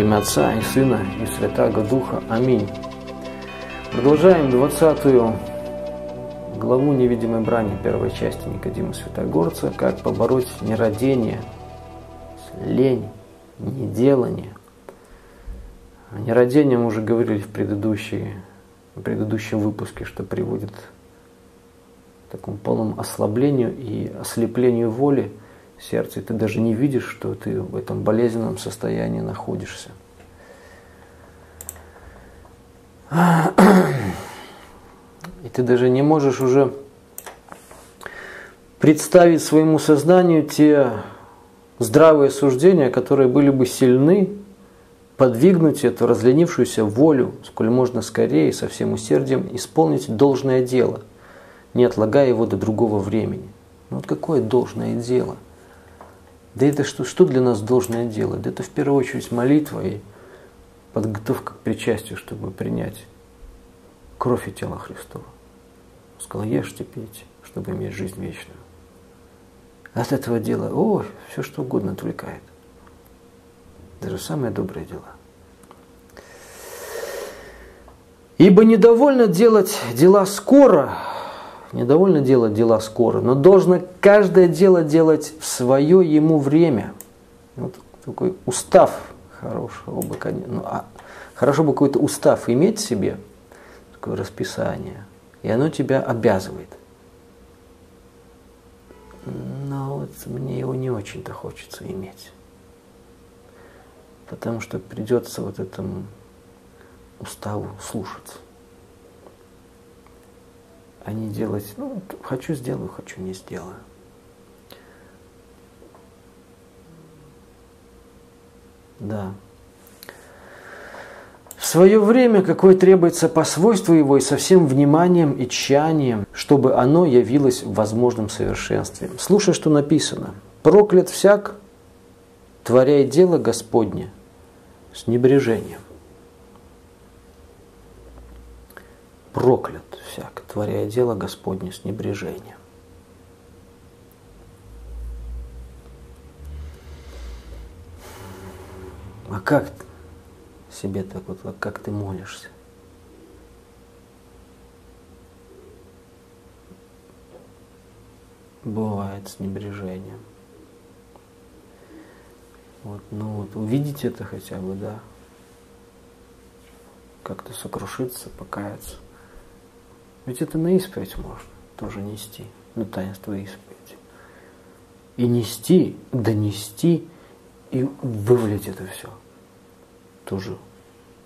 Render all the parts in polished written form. имя Отца и Сына и Святаго Духа. Аминь. Продолжаем 20 главу «Невидимой брани», первой части Никодима Святогорца. Как побороть нерадение, лень, неделание. О нерадении мы уже говорили в предыдущем выпуске, что приводит к такому полному ослаблению и ослеплению воли сердца. И ты даже не видишь, что ты в этом болезненном состоянии находишься. И ты даже не можешь уже представить своему сознанию те здравые суждения, которые были бы сильны подвигнуть эту разленившуюся волю, сколь можно скорее, со всем усердием исполнить должное дело, не отлагая его до другого времени. Ну вот какое должное дело? Да это что для нас должное дело? Да это в первую очередь молитва и подготовка к причастию, чтобы принять кровь и тело Христова. Он сказал: ешьте, пейте, чтобы иметь жизнь вечную. От этого дела, все что угодно отвлекает. Даже самые добрые дела. Ибо недовольно делать дела скоро, но должно каждое дело делать в свое ему время. Вот такой устав хорошего бы, хорошо бы какой-то устав иметь в себе, такое расписание, и оно тебя обязывает. Но вот мне его не очень-то хочется иметь. Потому что придется вот этому уставу слушаться. А не делать, хочу сделаю, хочу не сделаю. Да. В свое время, какое требуется по свойству его и со всем вниманием и тщанием, чтобы оно явилось в возможном совершенстве. Слушай, что написано. Проклят всяк, творяй дело Господне с небрежением. Проклят всяк, творяя дело Господне с небрежением. А как себе так вот, как ты молишься? Бывает с небрежением. Увидеть это хотя бы, да. Как-то сокрушиться, покаяться. Ведь это на исповедь можно тоже нести, на таинство исповеди. И нести, донести, и вывалить это все. Тоже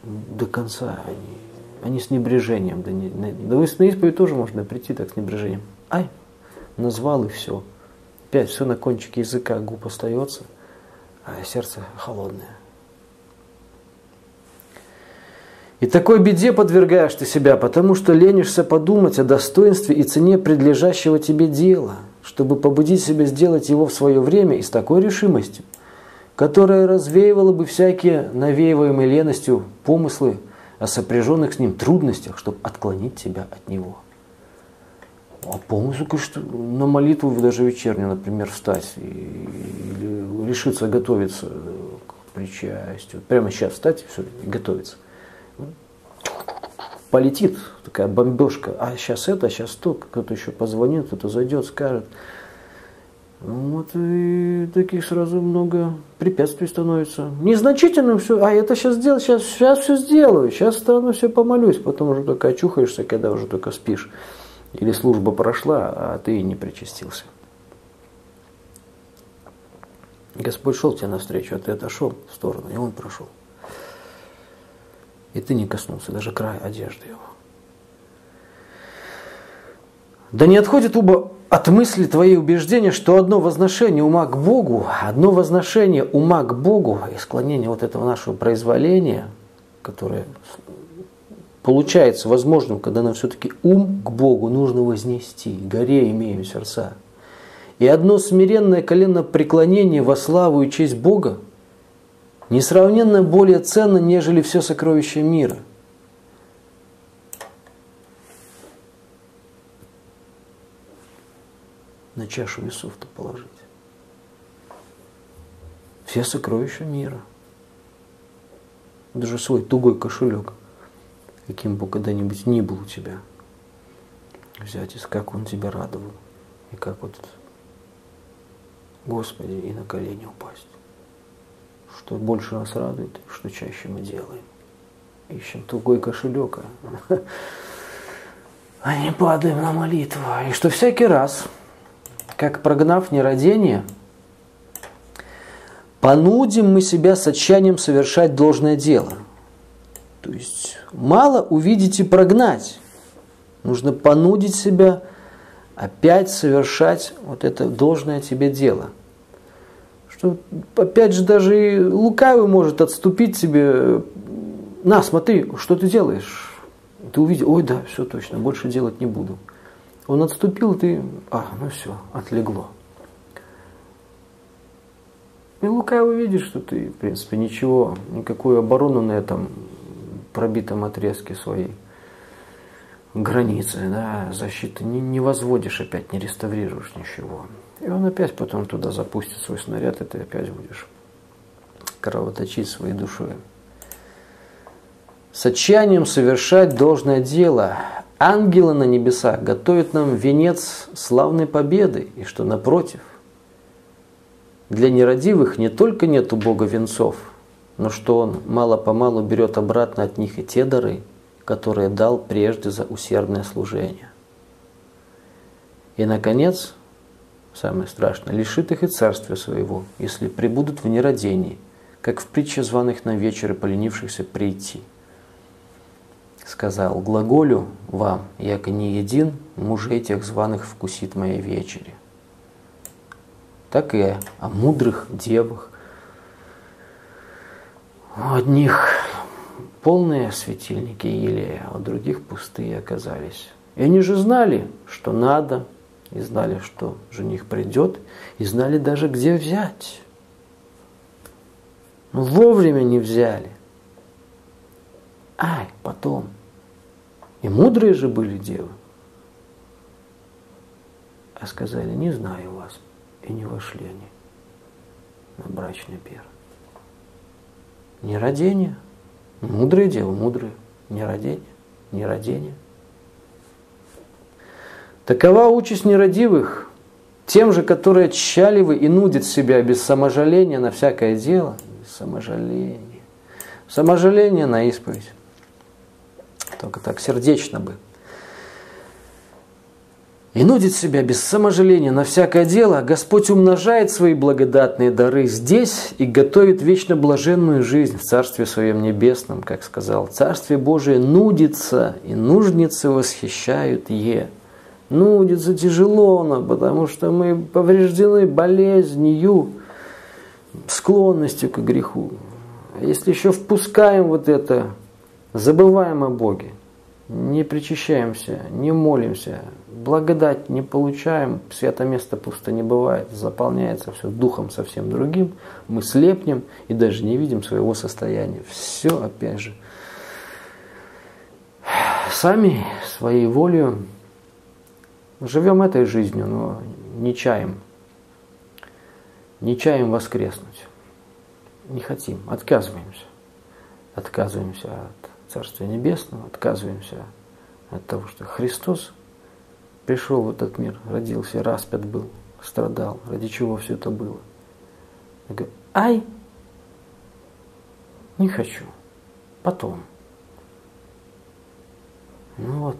до конца они с небрежением. Да вы на исповедь тоже можно прийти так с небрежением. Назвал и все. Опять все на кончике языка, губ остается, а сердце холодное. И такой беде подвергаешь ты себя, потому что ленишься подумать о достоинстве и цене предлежащего тебе дела, чтобы побудить себя сделать его в свое время и с такой решимостью, которая развеивала бы всякие навеиваемые леностью помыслы о сопряженных с ним трудностях, чтобы отклонить тебя от него. А помыслы, конечно, на молитву даже вечернюю, например, встать или решиться готовиться к причастию. Прямо сейчас встать и готовиться. Полетит такая бомбежка, а сейчас это, а сейчас то, кто-то еще позвонит, кто-то зайдет, скажет. И таких сразу много препятствий становится. Незначительным все, это сейчас сделаю, сейчас все сделаю, сейчас стану, все помолюсь, потом уже только очухаешься, когда уже только спишь. Или служба прошла, а ты и не причастился. Господь шел тебе навстречу, а ты отошел в сторону, и Он прошел. И ты не коснулся даже края одежды его. Да не отходит от мысли твои убеждения, что одно возношение ума к Богу, и склонение вот этого нашего произволения, которое получается возможным, когда нам все-таки ум к Богу нужно вознести, горе имеем сердца. И одно смиренное коленопреклонение во славу и честь Бога несравненно более ценно, нежели все сокровища мира. На чашу весов-то положить. Все сокровища мира. даже свой тугой кошелек, каким бы когда-нибудь ни был у тебя, взять, и как он тебя радовал, и как вот, Господи, и на колени упасть. Что больше нас радует, что чаще мы делаем. Ищем тугой кошелек, а не падаем на молитву. И что всякий раз, как прогнав нерадение, понудим мы себя с отчаянием совершать должное дело. То есть мало увидеть и прогнать. Нужно понудить себя опять совершать вот это должное тебе дело. Что опять же даже и лукавый может отступить тебе. На, смотри, что ты делаешь? Ты увидел, ой, да, все точно, больше делать не буду. Он отступил, ты, ну все, отлегло. И лукавый видит, что ты, в принципе, ничего, никакую оборону на этом пробитом отрезке своей границы, да, защиты не возводишь опять, не реставрируешь ничего. И он опять потом туда запустит свой снаряд, и ты опять будешь кровоточить своей душой. С отчаянием совершать должное дело. Ангелы на небесах готовят нам венец славной победы, и что напротив, для нерадивых не только нет у Бога венцов, но что Он мало-помалу берет обратно от них и те дары, которые дал прежде за усердное служение. И, наконец, самое страшное, лишит их и царствия своего, если пребудут в нерадении, как в притче званых на вечер и поленившихся прийти. Сказал: глаголю вам, яко не един мужей тех званых вкусит моей вечери. Так и о мудрых девах. У одних полные светильники елея, а у других пустые оказались. И они же знали, что надо, и знали, что жених придет, и знали даже, где взять. Но вовремя не взяли. Ай, потом. И мудрые же были девы. А сказали: не знаю вас. И не вошли они на брачный пир. Нерадение. Мудрые девы, мудрые. Нерадение, нерадение. Такова участь нерадивых, тем же, которые тщаливы и нудят себя без саможаления на всякое дело. Саможаление. Саможаление на исповедь. Только так сердечно бы. И нудит себя без саможаления на всякое дело, Господь умножает свои благодатные дары здесь и готовит вечно блаженную жизнь в Царстве Своем Небесном, как сказал: Царствие Божие нудится, и нужницы восхищают е. Нудится тяжело нам, потому что мы повреждены болезнью, склонностью к греху. Если еще впускаем вот это, забываем о Боге, не причащаемся, не молимся, благодать не получаем, святое место пусто не бывает, заполняется все духом совсем другим, мы слепнем и даже не видим своего состояния. Все, опять же, сами своей волею живем этой жизнью, но не чаем воскреснуть, не хотим, отказываемся от Царствия Небесного, отказываемся от того, что Христос пришел в этот мир, родился, распят был, страдал, ради чего все это было. Я говорю: ай, не хочу, потом. Ну вот,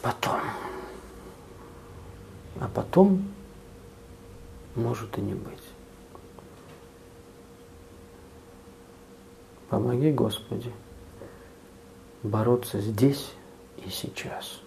потом. А потом может и не быть. Помоги, Господи, бороться здесь и сейчас.